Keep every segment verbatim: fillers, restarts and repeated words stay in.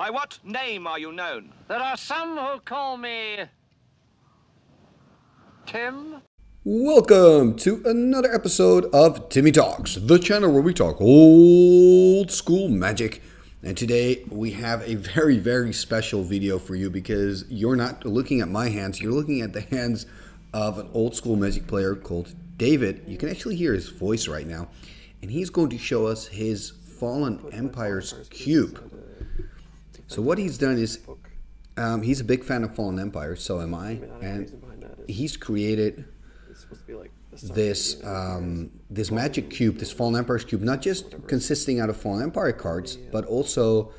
By what name are you known? There are some who call me... Tim? Welcome to another episode of Timmy Talks, the channel where we talk old school magic. And today we have a very, very special video for you because you're not looking at my hands, you're looking at the hands of an old school magic player called David. You can actually hear his voice right now. And he's going to show us his Fallen Empires cube. So what he's done is, um, he's a big fan of Fallen Empires, so am I, and he's created this um, this magic cube, this Fallen Empires cube, not just consisting out of Fallen Empire cards, but also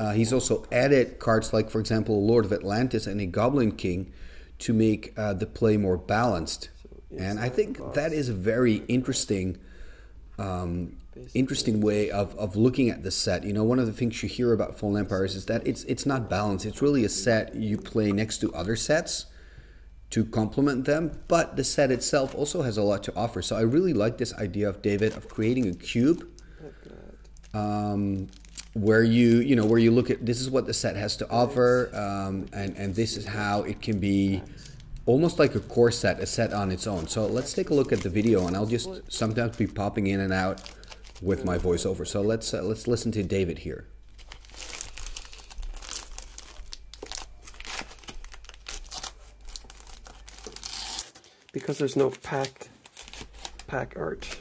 uh, he's also added cards like, for example, Lord of Atlantis and a Goblin King to make uh, the play more balanced. And I think that is a very interesting um, interesting way of, of looking at the set. You know, one of the things you hear about Fallen Empires is that it's it's not balanced. It's really a set you play next to other sets to complement them, but the set itself also has a lot to offer. So I really like this idea of David of creating a cube um, where you, you know, where you look at, this is what the set has to offer, um, and, and this is how it can be almost like a core set, a set on its own. So let's take a look at the video, and I'll just sometimes be popping in and out with my voiceover. So let's uh, let's listen to David here. Because there's no pack pack art,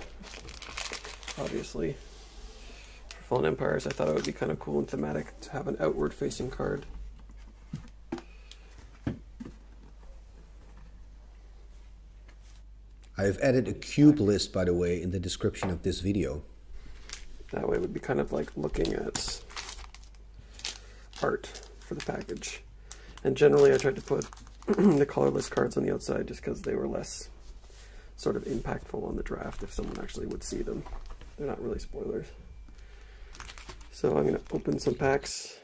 obviously, for Fallen Empires, I thought it would be kind of cool and thematic to have an outward-facing card. I've added a cube list, by the way, in the description of this video. That way it would be kind of like looking at art for the package. And generally I tried to put the colorless cards on the outside just because they were less sort of impactful on the draft if someone actually would see them. They're not really spoilers. So I'm going to open some packs.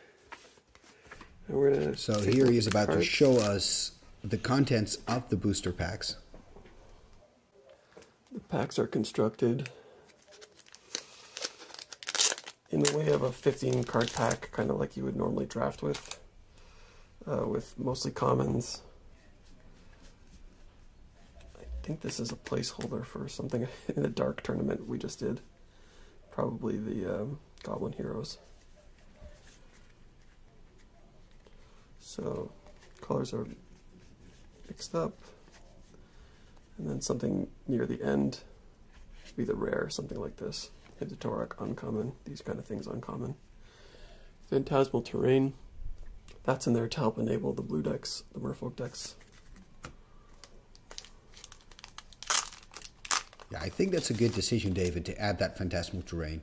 And we're going to So here he is about to show us the contents of the booster packs. The packs are constructed in the way of a fifteen card pack, kind of like you would normally draft with, uh, with mostly commons. I think this is a placeholder for something in the dark tournament we just did. Probably the um, Goblin Heroes. So, colors are mixed up. And then something near the end would be the rare, something like this. Hymn to Tourach, uncommon, these kind of things uncommon. Phantasmal Terrain, that's in there to help enable the blue decks, the merfolk decks. Yeah, I think that's a good decision, David, to add that Phantasmal Terrain.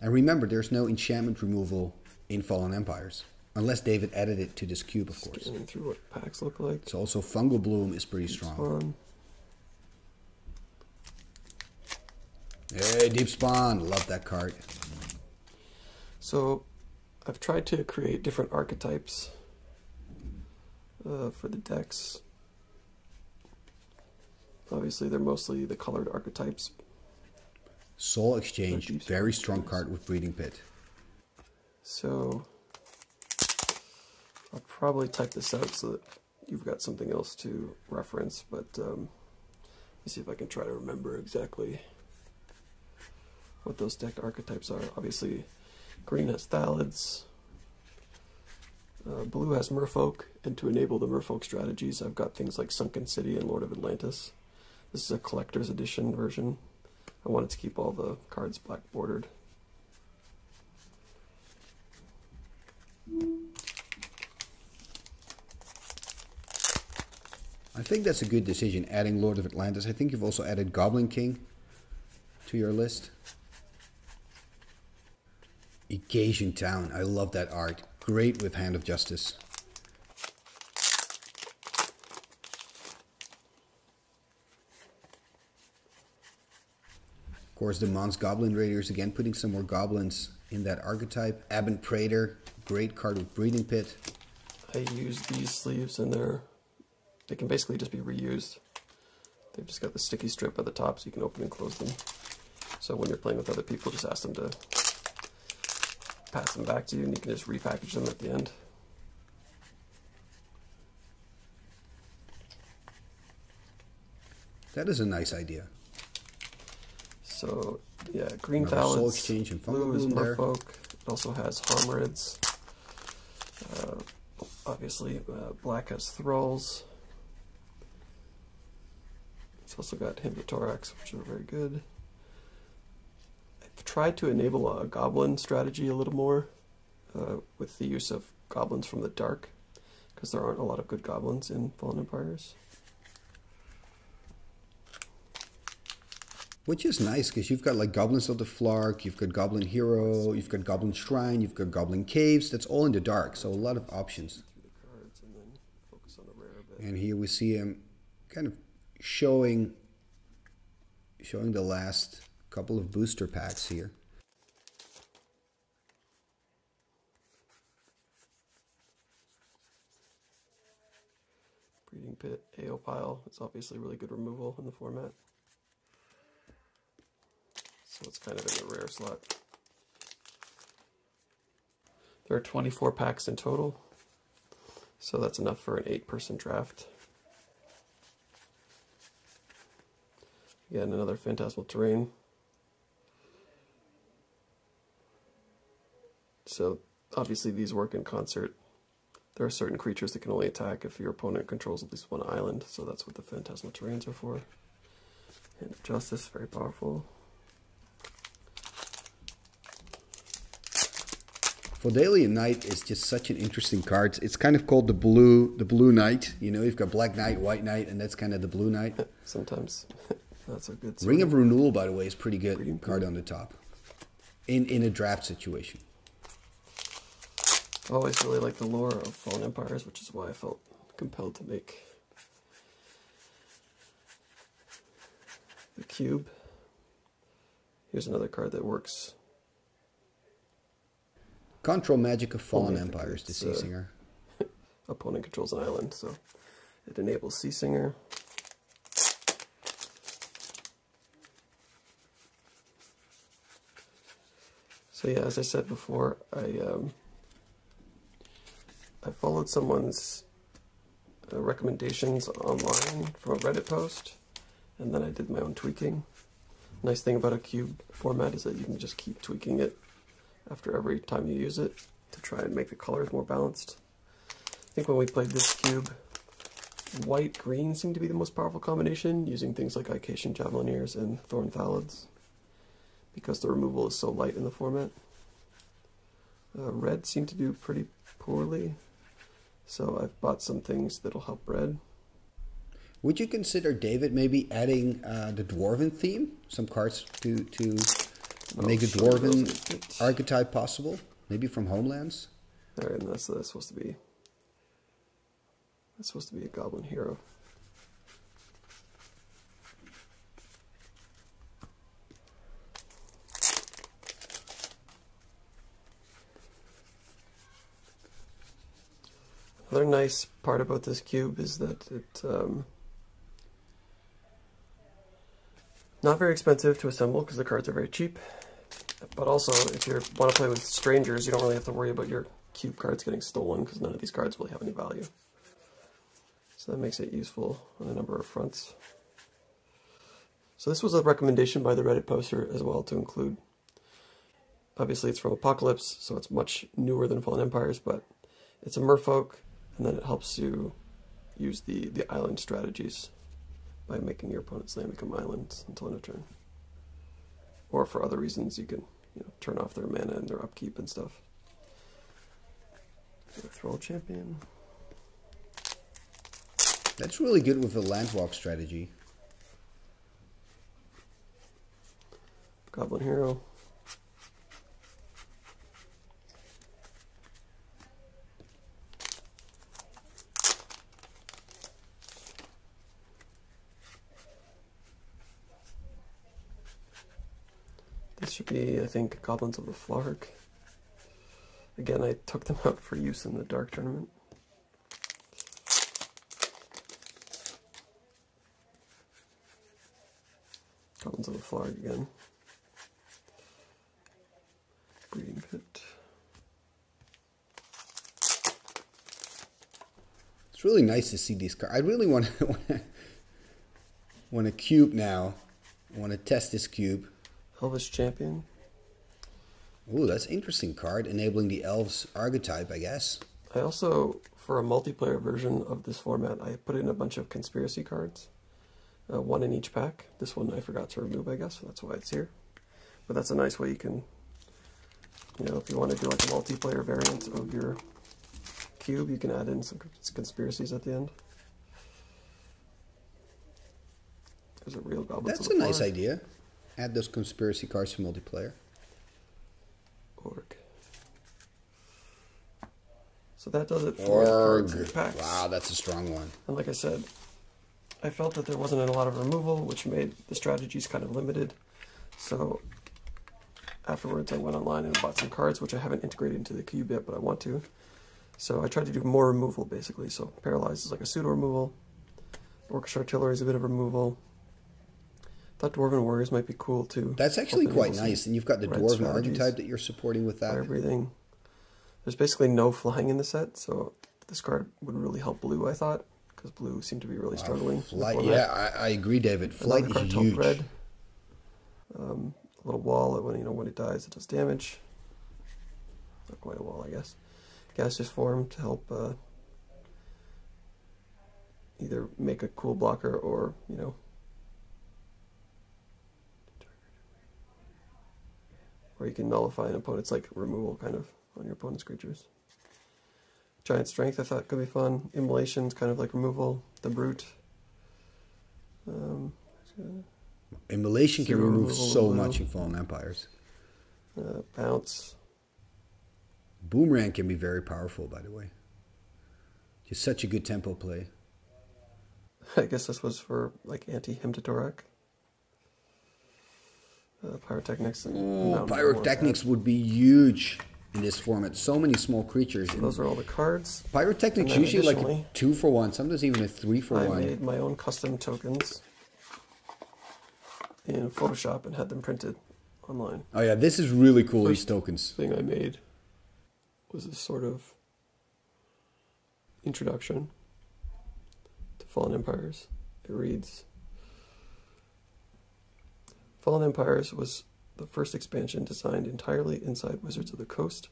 And remember, there's no enchantment removal in Fallen Empires, unless David added it to this cube, of course. Scanning through what packs look like. So also Fungal Bloom is pretty strong. Fun. Hey, Deep Spawn, love that card. So, I've tried to create different archetypes uh, for the decks. Obviously, they're mostly the colored archetypes. Soul Exchange, very strong card with Breeding Pit. So, I'll probably type this out so that you've got something else to reference, but um, let me see if I can try to remember exactly what those deck archetypes are. Obviously, green has Thallids, uh, blue has merfolk, and to enable the merfolk strategies, I've got things like Sunken City and Lord of Atlantis. This is a collector's edition version. I wanted to keep all the cards black bordered. I think that's a good decision, adding Lord of Atlantis. I think you've also added Goblin King to your list. Gajian Town, I love that art. Great with Hand of Justice. Of course, the Mons Goblin Raiders, again, putting some more goblins in that archetype. Abbott Praetor, great card with Breeding Pit. I use these sleeves and they're, they can basically just be reused. They've just got the sticky strip at the top so you can open and close them. So when you're playing with other people, just ask them to pass them back to you, and you can just repackage them at the end. That is a nice idea. So, yeah, green Thallids, Soul Exchange, and Fungal Bloom there. It also has Homerids. Uh, obviously, uh, black has Thralls. It's also got Hymn to Tourach, which are very good. I've tried to enable a goblin strategy a little more uh, with the use of goblins from the dark, because there aren't a lot of good goblins in Fallen Empires. Which is nice, because you've got like Goblins of the Flark, you've got Goblin Hero, you've got Goblin Shrine, you've got Goblin Caves. That's all in the dark, so a lot of options. And here we see him kind of showing, showing the last couple of booster packs here. Breeding Pit, A O Pile. It's obviously really good removal in the format. So it's kind of in the rare slot. There are twenty-four packs in total, so that's enough for an eight-person draft. Again, another Phantasmal Terrain. So obviously these work in concert. There are certain creatures that can only attack if your opponent controls at least one island, so that's what the Phantasmal Terrains are for. Hand of Justice, very powerful. For Daily Knight is just such an interesting card. It's kind of called the blue, the blue knight. You know, you've got black knight, white knight, and that's kind of the blue knight. Sometimes that's a good. Story. Ring of Renewal, by the way, is pretty good Breeding card Pit. On the top. In in a draft situation. I always really like the lore of Fallen Empires, which is why I felt compelled to make the cube. Here's another card that works. Control Magic of Fallen Empires to Seasinger. Uh, opponent controls an island, so it enables Seasinger. So yeah, as I said before, I um, I followed someone's uh, recommendations online from a Reddit post, and then I did my own tweaking. Nice thing about a cube format is that you can just keep tweaking it after every time you use it, to try and make the colors more balanced. I think when we played this cube, white-green seemed to be the most powerful combination, using things like Icatian Javelineers and Thorn Thallids, because the removal is so light in the format. Uh, red seemed to do pretty poorly, so I've bought some things that'll help red. Would you consider, David, maybe adding uh, the Dwarven theme? Some cards to... to... Oh, make a Dwarven sure archetype possible, maybe from Homelands. All right, and that's, that's supposed to be. That's supposed to be a Goblin Hero. Another nice part about this cube is that it. Um, Not very expensive to assemble because the cards are very cheap, but also if you want to play with strangers, you don't really have to worry about your cube cards getting stolen because none of these cards really have any value. So that makes it useful on a number of fronts. So this was a recommendation by the Reddit poster as well to include. Obviously it's from Apocalypse, so it's much newer than Fallen Empires, but it's a merfolk, and then it helps you use the, the island strategies by making your opponent's land become islands until end of turn. Or for other reasons, you can you know, turn off their mana and their upkeep and stuff. Thrall Champion. That's really good with the landwalk strategy. Goblin Hero. Should be, I think, Goblins of the Flark. Again, I took them out for use in the Dark Tournament. Goblins of the Flark again. Breeding Pit. It's really nice to see these cards. I really want to want a cube now. I want to test this cube. Elvish Champion. Ooh, that's an interesting card, enabling the Elves archetype, I guess. I also, for a multiplayer version of this format, I put in a bunch of Conspiracy cards. Uh, one in each pack. This one I forgot to remove, I guess, so that's why it's here. But that's a nice way you can, you know, if you want to do like a multiplayer variant of your cube, you can add in some conspiracies at the end. There's a real Goblins of the Flark. That's a nice idea. Add those conspiracy cards to multiplayer. Org. So that does it for cards and packs. Wow, that's a strong one. And like I said, I felt that there wasn't a lot of removal, which made the strategies kind of limited. So afterwards I went online and bought some cards, which I haven't integrated into the cube yet, but I want to. So I tried to do more removal, basically. So Paralyzed is like a pseudo-removal. Orcish Artillery is a bit of removal. Thought Dwarven Warriors might be cool, too. That's actually quite nice. And you've got the Dwarven archetype that you're supporting with that. Everything. There's basically no flying in the set, so this card would really help blue, I thought, because blue seemed to be really struggling. Uh, yeah, I, I agree, David. Flight is huge. Red. Um, a little wall, when, you know, when it dies, it does damage. Not quite a wall, I guess. Gaseous Form to help uh, either make a cool blocker or, you know, or you can nullify an opponent's, like, removal, kind of, on your opponent's creatures. Giant Strength, I thought, could be fun. Immolation's kind of like removal. The Brute. Um, Immolation can remove so much in Fallen Empires. Uh, bounce. Boomerang can be very powerful, by the way. Just such a good tempo play. I guess this was for, like, anti-Hymn to Tourach. Uh, pyrotechnics and oh, pyrotechnics would be huge in this format. So many small creatures. So those are all the cards. Pyrotechnics usually like a two for one, sometimes even a three for I one. I made my own custom tokens in Photoshop and had them printed online. Oh yeah, this is really cool. First these tokens. Thing I made was this sort of introduction to Fallen Empires. It reads. Fallen Empires was the first expansion designed entirely inside Wizards of the Coast.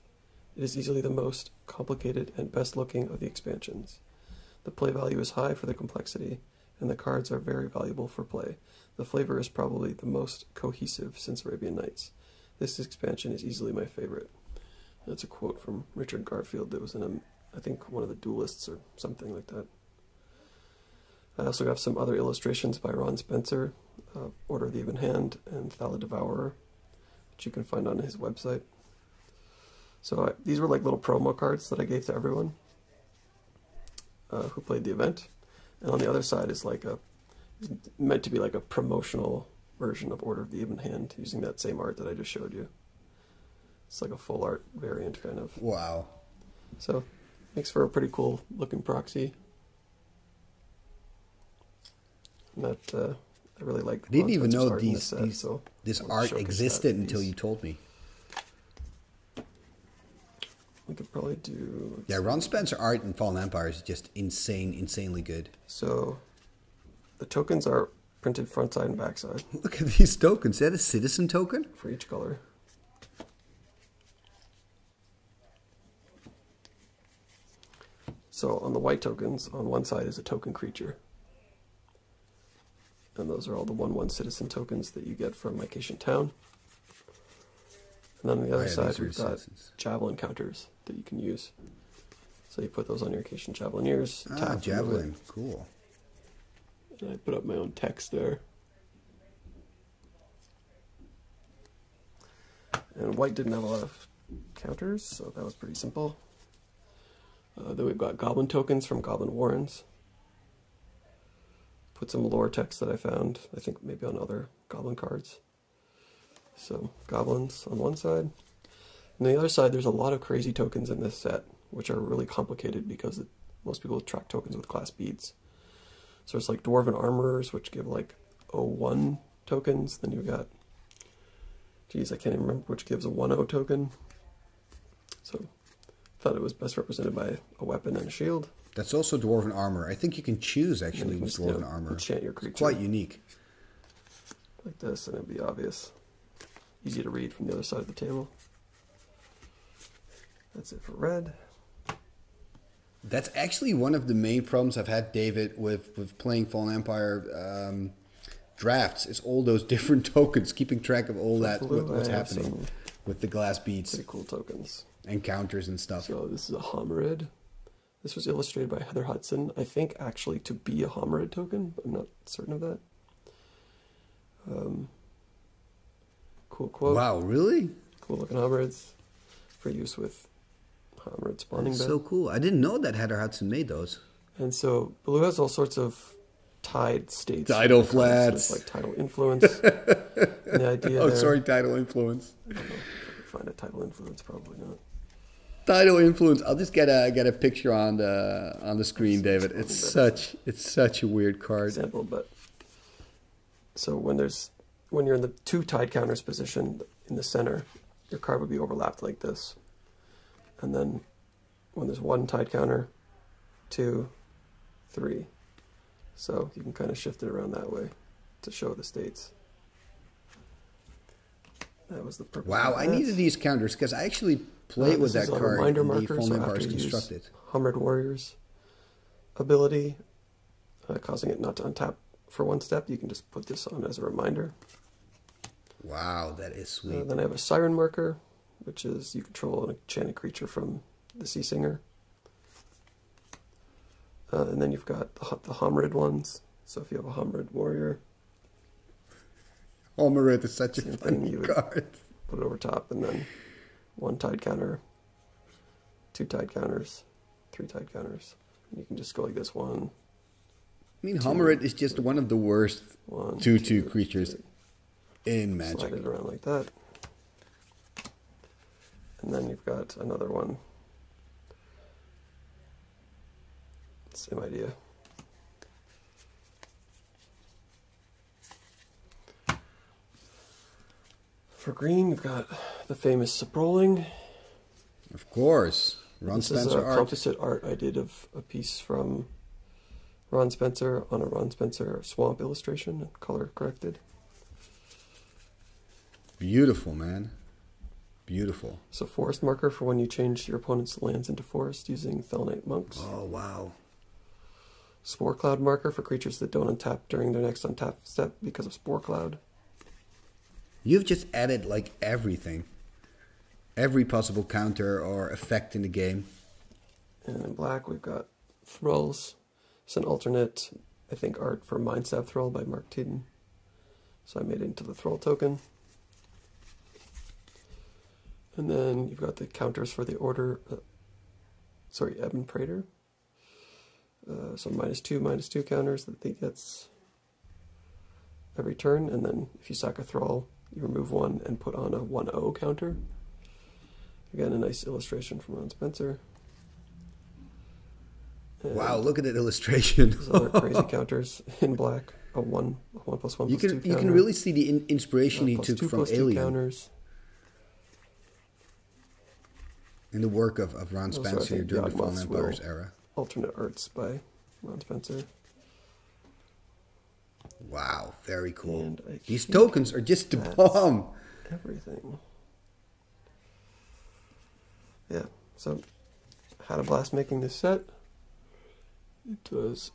It is easily the most complicated and best-looking of the expansions. The play value is high for the complexity, and the cards are very valuable for play. The flavor is probably the most cohesive since Arabian Nights. This expansion is easily my favorite. That's a quote from Richard Garfield that was in, a, I think, one of the Duelists or something like that. I also have some other illustrations by Ron Spencer, uh, Order of the Even Hand, and Thallids Devourer, which you can find on his website. So I, these were like little promo cards that I gave to everyone uh, who played the event. And on the other side is like a, meant to be like a promotional version of Order of the Even Hand, using that same art that I just showed you. It's like a full art variant, kind of. Wow. So makes for a pretty cool looking proxy. That uh, I really like. I didn't even know these, set, these so this art existed until these. You told me. We could probably do. Yeah, Ron Spencer art in Fallen Empires is just insane, insanely good. So, the tokens are printed front side and back side. Look at these tokens. Is that a citizen token for each color? So on the white tokens, on one side is a token creature. And those are all the one one citizen tokens that you get from Icatian Town. And then on the other oh, yeah, side, we've got citizens. Javelin counters that you can use. So you put those on your Icatian Javelineers. Ah, Javelin, cool. And I put up my own text there. And white didn't have a lot of counters, so that was pretty simple. Uh, then we've got Goblin tokens from Goblin Warrens. Put some lore text that I found, I think maybe on other Goblin cards. So, Goblins on one side. On the other side, there's a lot of crazy tokens in this set, which are really complicated because it, most people track tokens with class beads. So it's like Dwarven Armorers, which give like zero one tokens. Then you've got, geez, I can't even remember which gives a one zero token. So, thought it was best represented by a weapon and a shield. That's also dwarven armor. I think you can choose actually with dwarven you know, armor. Enchant your creature. It's quite unique. Like this, and it'd be obvious. Easy to read from the other side of the table. That's it for red. That's actually one of the main problems I've had, David, with, with playing Fallen Empire um, drafts, is all those different tokens, keeping track of all that, what, what's happening with the glass beads. Pretty cool tokens. Encounters and stuff. So this is a Homarid. This was illustrated by Heather Hudson, I think actually to be a Homarid token, but I'm not certain of that. Um, cool quote. Wow, really? Cool looking Homarids for use with Homarid spawning. That's so cool. I didn't know that Heather Hudson made those. And so Blue has all sorts of tide states. Tidal flats. Like Tidal Influence. And the idea oh, there, sorry, Tidal Influence. I don't know if I can find a Tidal Influence, probably not. Tidal Influence. I'll just get a get a picture on the on the screen, that's, David. That's it's better. such it's such a weird card. Example, but so when there's when you're in the two tide counters position in the center, your card would be overlapped like this. And then when there's one tide counter, two, three. So you can kind of shift it around that way to show the states. That was the purpose. Wow, I needed these counters because I actually played uh, with that card. Reminder marker, so after you use Homarid Warrior's ability, uh, causing it not to untap for one step, you can just put this on as a reminder. Wow, that is sweet. Uh, then I have a Siren marker, which is you control an enchanted creature from the Seasinger. Uh, and then you've got the, the Homarid ones. So if you have a Homarid Warrior, Homarid is such a funny card. Put it over top, and then one tide counter, two tide counters, three tide counters. And you can just go like this one. I mean, Homarid is just one of the worst two two creatures in Magic. Slide it around like that. And then you've got another one. Same idea. For green, you've got the famous Sprolling. Of course. Ron Spencer art. This is a composite art I did of a piece from Ron Spencer on a Ron Spencer swamp illustration, color corrected. Beautiful, man. Beautiful. So forest marker for when you change your opponent's lands into forest using Thallids monks. Oh, wow. Spore cloud marker for creatures that don't untap during their next untap step because of Spore cloud. You've just added, like, everything. Every possible counter or effect in the game. And in black, we've got Thralls. It's an alternate, I think, art for Mindstab Thrall by Mark Teeden. So I made it into the Thrall token. And then you've got the counters for the Order... Uh, sorry, Abbott Praetor. Uh, so minus two, minus two counters that they gets every turn, and then if you sack a Thrall, you remove one and put on a one oh counter. Again, a nice illustration from Ron Spencer. And wow, look at that illustration. These other crazy counters in black, a one, a one plus one you plus can, two You counter, can really see the in inspiration he took from Alien. Counters. In the work of, of Ron Spencer also, during the, the Fallen Empires era. Alternate arts by Ron Spencer. Wow, very cool. These tokens are just the bomb. Everything. Yeah, so had a blast making this set. It was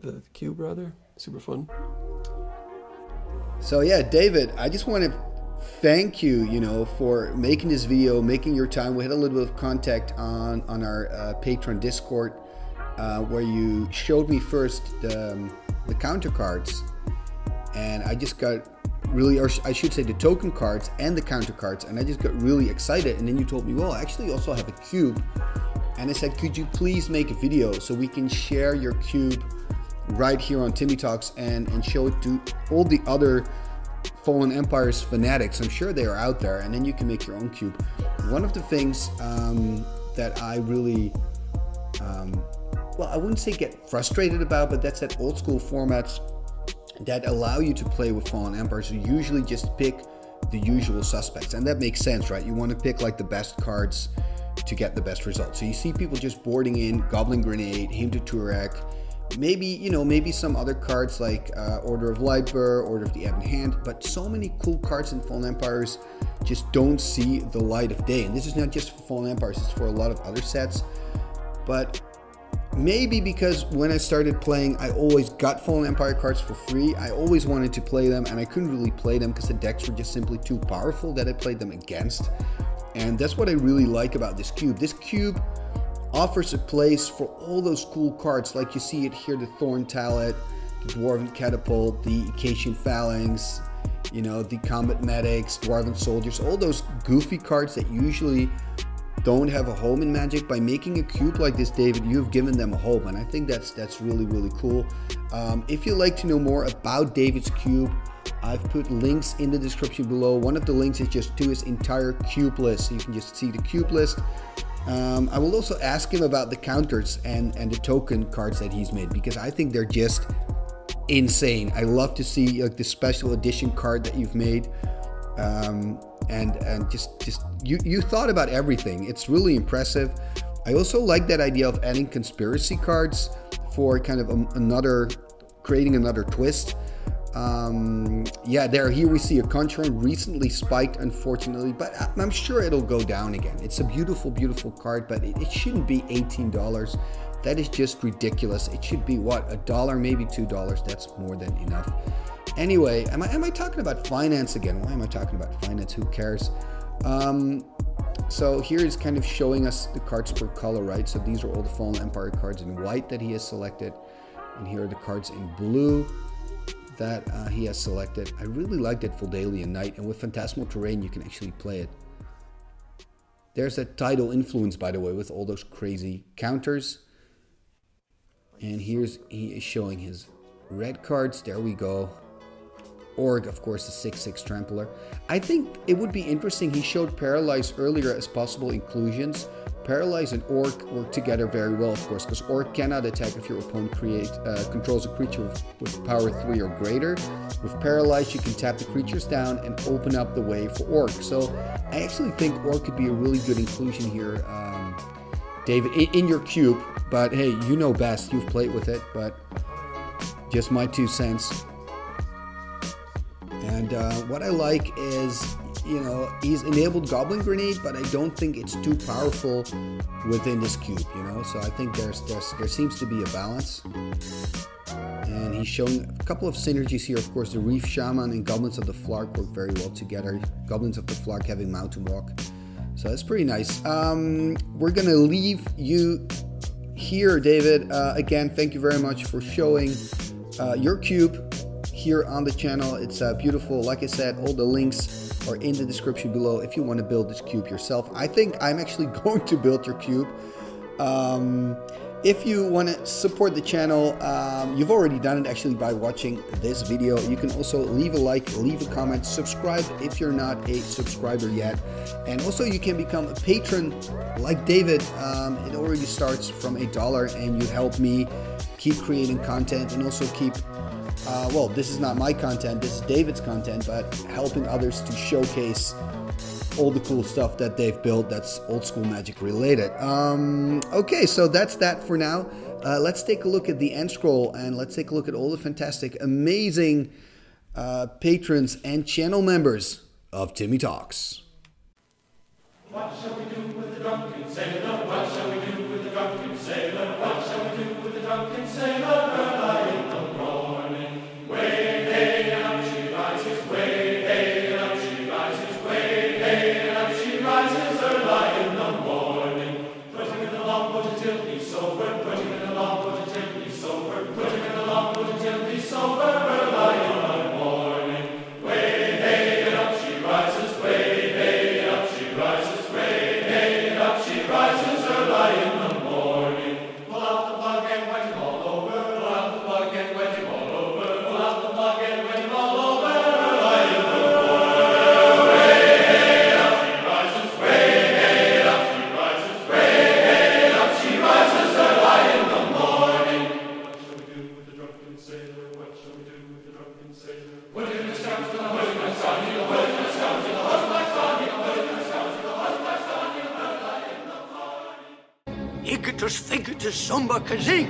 the cube, rather. Super fun. So yeah, David, I just want to thank you, you know, for making this video, making your time. We had a little bit of contact on, on our uh, Patreon Discord uh, where you showed me first the... Um, the counter cards, and I just got really, or I should say the token cards and the counter cards, and I just got really excited. And then you told me, well, I actually also have a cube, and I said, could you please make a video so we can share your cube right here on Timmy Talks and, and show it to all the other Fallen Empires fanatics. I'm sure they are out there, and then you can make your own cube. One of the things um, that I really, um, well, I wouldn't say get frustrated about, but that's that old school formats that allow you to play with Fallen Empires. You usually just pick the usual suspects, and that makes sense, right? You want to pick like the best cards to get the best results. So you see people just boarding in Goblin Grenade, Hymn to Tourach, maybe, you know, maybe some other cards like uh, Order of Lightbur, Order of the Even Hand, but so many cool cards in Fallen Empires just don't see the light of day. And this is not just for Fallen Empires, it's for a lot of other sets. But maybe because when I started playing, I always got Fallen Empire cards for free. I always wanted to play them, and I couldn't really play them because the decks were just simply too powerful that I played them against. And that's what I really like about this cube. This cube offers a place for all those cool cards, like you see it here, the Thorn Talid, the Dwarven Catapult, the Icatian Phalanx, you know, the Combat Medics, Dwarven Soldiers, all those goofy cards that usually don't have a home in Magic. By making a cube like this, David, you've given them a home, and I think that's that's really, really cool. Um, if you'd like to know more about David's cube, I've put links in the description below. One of the links is just to his entire cube list, so you can just see the cube list. Um, I will also ask him about the counters and, and the token cards that he's made, because I think they're just insane. I love to see like the special edition card that you've made. Um, and and just just you you thought about everything. It's really impressive. I also like that idea of adding conspiracy cards for kind of a, another creating another twist. Um, yeah, there here we see a Conjuron, recently spiked unfortunately, but I'm sure it'll go down again. It's a beautiful, beautiful card, but it, it shouldn't be eighteen dollars. That is just ridiculous. It should be what, a dollar, maybe two dollars. That's more than enough. Anyway, am I, am I talking about finance again? Why am I talking about finance? Who cares? Um, so here is kind of showing us the cards per color, right? So these are all the Fallen Empire cards in white that he has selected. And here are the cards in blue that uh, he has selected. I really like that Voldalian Knight. And with Phantasmal Terrain, you can actually play it. There's that Tidal Influence, by the way, with all those crazy counters. And here's he is showing his red cards. There we go. Org, of course, the six six Trampler. I think it would be interesting. He showed Paralyze earlier as possible inclusions. Paralyze and Orc work together very well, of course, because Orc cannot attack if your opponent create, uh, controls a creature with, with power three or greater. With Paralyze, you can tap the creatures down and open up the way for Orc. So I actually think Orc could be a really good inclusion here, um, David, in, in your cube. But hey, you know best. You've played with it, but just my two cents. And uh, what I like is, you know, he's enabled Goblin Grenade, but I don't think it's too powerful within this cube, you know? So I think there's, there's there seems to be a balance. And he's shown a couple of synergies here. Of course, the Reef Shaman and Goblins of the Flark work very well together. Goblins of the Flark having Mountain Walk. So that's pretty nice. Um, we're going to leave you here, David. Uh, again, thank you very much for showing uh, your cube here on the channel. It's uh, beautiful. Like I said, all the links are in the description below if you want to build this cube yourself. I think I'm actually going to build your cube. Um, if you want to support the channel, um, you've already done it actually by watching this video. You can also leave a like, leave a comment, subscribe if you're not a subscriber yet. And also you can become a patron like David. Um, it already starts from a dollar and you help me keep creating content and also keep Uh, well, this is not my content, this is David's content, but helping others to showcase all the cool stuff that they've built that's old school Magic related. Um, okay, so that's that for now. Uh, let's take a look at the end scroll and let's take a look at all the fantastic, amazing uh, patrons and channel members of Timmy Talks. What shall we do with the drunken sailor? What shall we do with the drunken sailor? What shall we do with the drunken sailor? Rises early in the morning, pull out the plug and wipe it all over. Icatus, Ficatus, Sumba, Kazee.